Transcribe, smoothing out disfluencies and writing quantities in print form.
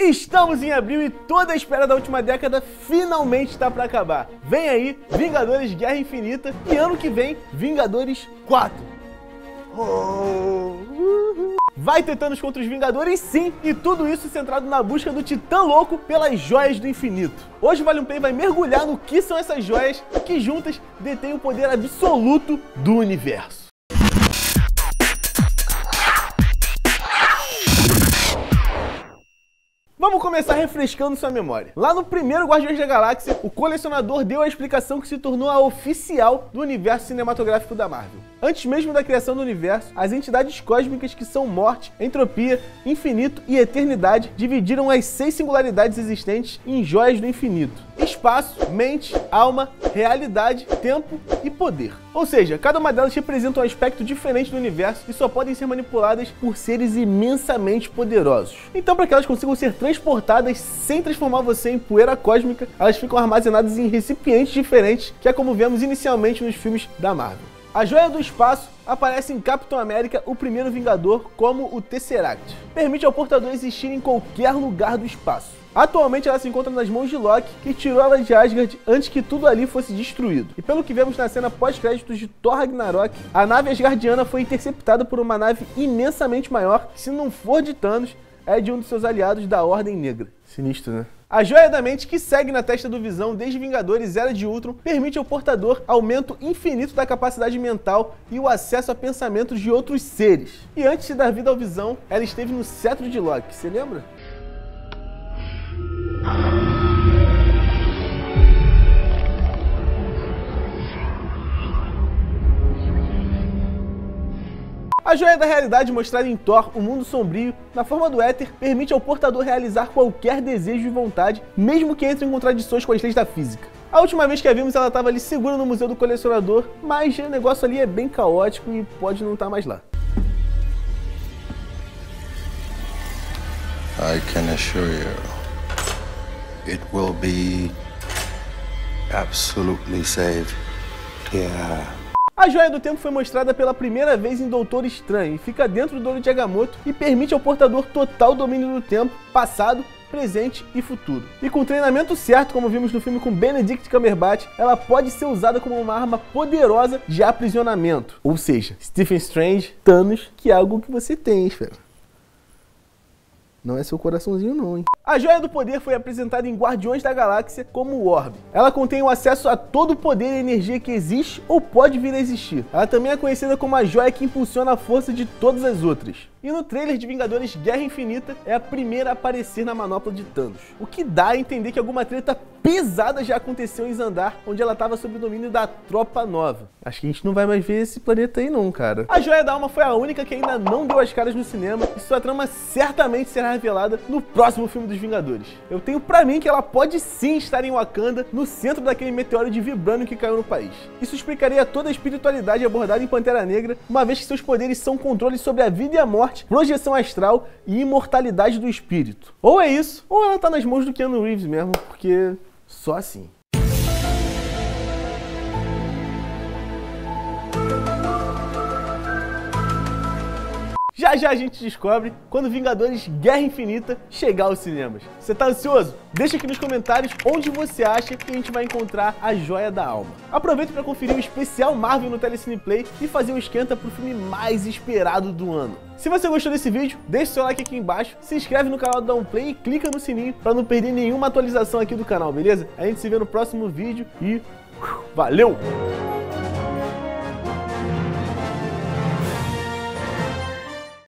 Estamos em abril e toda a espera da última década finalmente está para acabar. Vem aí Vingadores Guerra Infinita e ano que vem Vingadores 4. Vai ter Thanos contra os Vingadores, sim, e tudo isso centrado na busca do Titã Louco pelas Joias do Infinito. Hoje o Vale um Play vai mergulhar no que são essas joias que juntas detêm o poder absoluto do universo. Vamos começar refrescando sua memória. Lá no primeiro Guardiões da Galáxia, o Colecionador deu a explicação que se tornou a oficial do universo cinematográfico da Marvel. Antes mesmo da criação do universo, as entidades cósmicas que são morte, entropia, infinito e eternidade dividiram as 6 singularidades existentes em joias do infinito: espaço, mente, alma, realidade, tempo e poder. Ou seja, cada uma delas representa um aspecto diferente do universo e só podem ser manipuladas por seres imensamente poderosos. Então, para que elas consigam ser transportadas sem transformar você em poeira cósmica, elas ficam armazenadas em recipientes diferentes, que é como vemos inicialmente nos filmes da Marvel. A joia do espaço aparece em Capitão América, o primeiro Vingador, como o Tesseract. Permite ao portador existir em qualquer lugar do espaço. Atualmente ela se encontra nas mãos de Loki, que tirou ela de Asgard antes que tudo ali fosse destruído. E pelo que vemos na cena pós-créditos de Thor Ragnarok, a nave asgardiana foi interceptada por uma nave imensamente maior, que, se não for de Thanos, é de um dos seus aliados da Ordem Negra. Sinistro, né? A joia da mente, que segue na testa do Visão desde Vingadores Era de Ultron, permite ao portador aumento infinito da capacidade mental e o acesso a pensamentos de outros seres. E antes de dar vida ao Visão, ela esteve no cetro de Loki, você lembra? A joia da realidade, mostrada em Thor, o mundo sombrio, na forma do éter, permite ao portador realizar qualquer desejo e vontade, mesmo que entre em contradições com as leis da física. A última vez que a vimos, ela estava ali segura no Museu do Colecionador, mas o negócio ali é bem caótico e pode não estar mais lá. I can assure you, it will be absolutely safe. Yeah. A joia do tempo foi mostrada pela primeira vez em Doutor Estranho e fica dentro do Olho de Agamotto e permite ao portador total domínio do tempo, passado, presente e futuro. E com o treinamento certo, como vimos no filme com Benedict Cumberbatch, ela pode ser usada como uma arma poderosa de aprisionamento. Ou seja, Stephen Strange, Thanos, que é algo que você tem, hein, fera? Não é seu coraçãozinho não, hein? A Joia do Poder foi apresentada em Guardiões da Galáxia como o Orbe. Ela contém o acesso a todo o poder e energia que existe ou pode vir a existir. Ela também é conhecida como a joia que impulsiona a força de todas as outras. E no trailer de Vingadores Guerra Infinita, é a primeira a aparecer na manopla de Thanos. O que dá a entender que alguma treta pesada já aconteceu em Zandar, onde ela estava sob o domínio da Tropa Nova. Acho que a gente não vai mais ver esse planeta aí não, cara. A Joia da Alma foi a única que ainda não deu as caras no cinema e sua trama certamente será revelada no próximo filme dos Vingadores. Eu tenho pra mim que ela pode sim estar em Wakanda, no centro daquele meteoro de vibrânio que caiu no país. Isso explicaria toda a espiritualidade abordada em Pantera Negra, uma vez que seus poderes são controles sobre a vida e a morte, projeção astral e imortalidade do espírito. Ou é isso, ou ela tá nas mãos do Keanu Reeves mesmo, porque só assim. Já já a gente descobre quando Vingadores Guerra Infinita chegar aos cinemas. Você tá ansioso? Deixa aqui nos comentários onde você acha que a gente vai encontrar a Joia da Alma. Aproveita para conferir o especial Marvel no Telecine Play e fazer um esquenta pro filme mais esperado do ano. Se você gostou desse vídeo, deixa seu like aqui embaixo, se inscreve no canal do Vale um Play e clica no sininho para não perder nenhuma atualização aqui do canal, beleza? A gente se vê no próximo vídeo e valeu!